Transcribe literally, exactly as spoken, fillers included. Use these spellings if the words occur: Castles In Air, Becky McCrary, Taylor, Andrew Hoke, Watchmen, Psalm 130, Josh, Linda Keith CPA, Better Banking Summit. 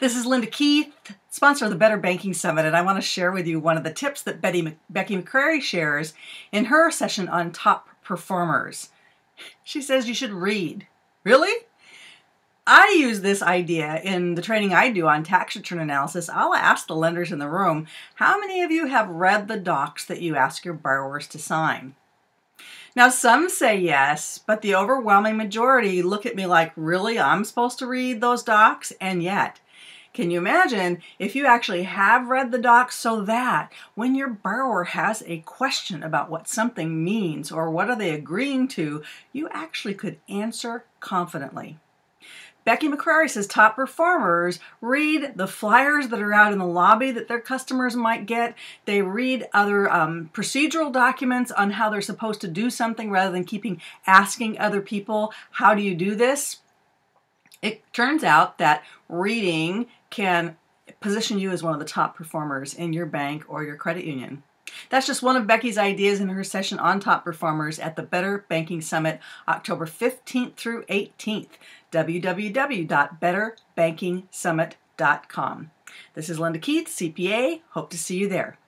This is Linda Keith, sponsor of the Better Banking Summit, and I want to share with you one of the tips that Betty, Becky McCrary shares in her session on top performers. She says you should read. Really? I use this idea in the training I do on tax return analysis. I'll ask the lenders in the room, how many of you have read the docs that you ask your borrowers to sign? Now, some say yes, but the overwhelming majority look at me like, really, I'm supposed to read those docs? And yet, can you imagine if you actually have read the docs so that when your borrower has a question about what something means or what are they agreeing to, you actually could answer confidently? Becky McCrary says top performers read the flyers that are out in the lobby that their customers might get. They read other um, procedural documents on how they're supposed to do something rather than keeping asking other people, how do you do this? It turns out that reading can position you as one of the top performers in your bank or your credit union. That's just one of Becky's ideas in her session on top performers at the Better Banking Summit, October fifteenth through eighteenth, w w w dot better banking summit dot com. This is Linda Keith, C P A. Hope to see you there.